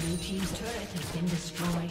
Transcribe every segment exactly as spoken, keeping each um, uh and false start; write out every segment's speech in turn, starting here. Blue team's turret has been destroyed.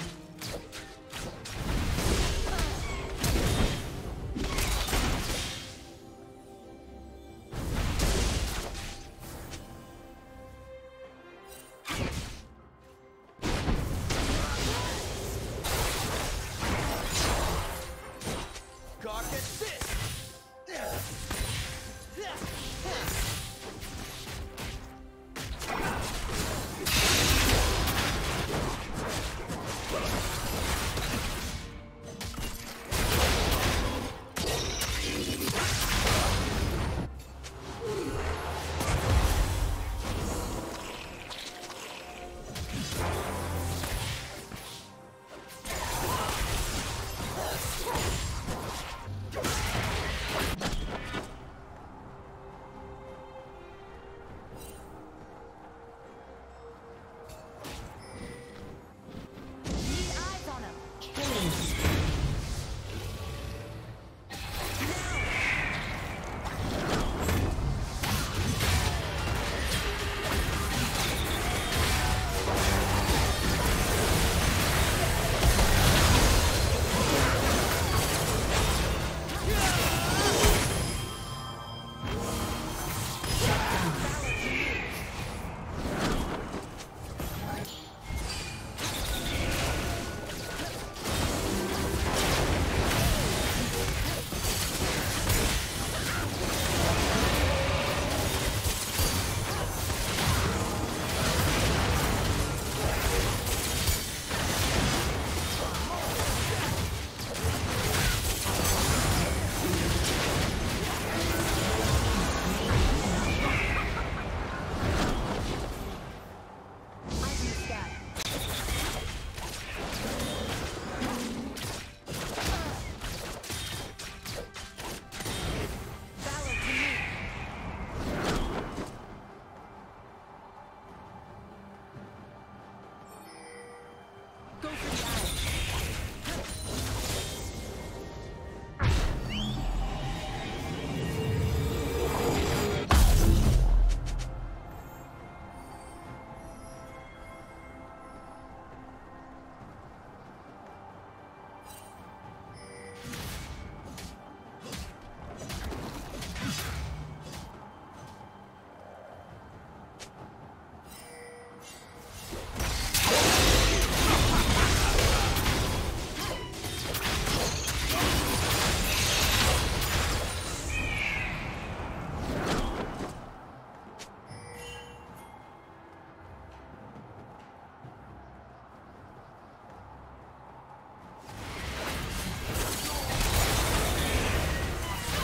Blue team's